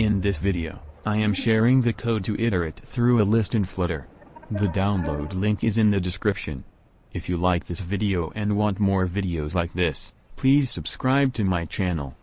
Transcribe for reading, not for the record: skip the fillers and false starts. In this video, I am sharing the code to iterate through a list in Flutter. The download link is in the description. If you like this video and want more videos like this, please subscribe to my channel.